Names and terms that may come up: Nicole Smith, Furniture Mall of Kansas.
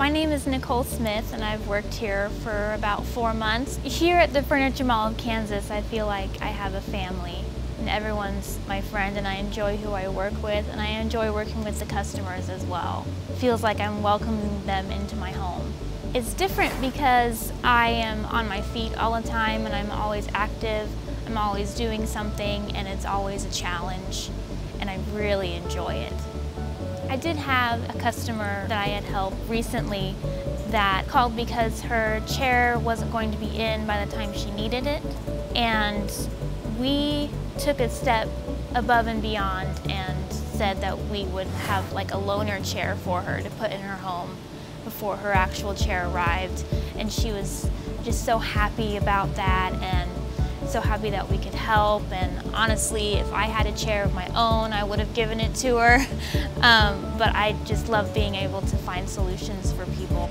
My name is Nicole Smith and I've worked here for about 4 months. Here at the Furniture Mall of Kansas, I feel like I have a family and everyone's my friend, and I enjoy who I work with, and I enjoy working with the customers as well. It feels like I'm welcoming them into my home. It's different because I am on my feet all the time and I'm always active, I'm always doing something, and it's always a challenge, and I really enjoy it. I did have a customer that I had helped recently that called because her chair wasn't going to be in by the time she needed it. And we took a step above and beyond and said that we would have like a loaner chair for her to put in her home before her actual chair arrived. And she was just so happy about that and so happy that we could help. And honestly, if I had a chair of my own, I would have given it to her. But I just love being able to find solutions for people.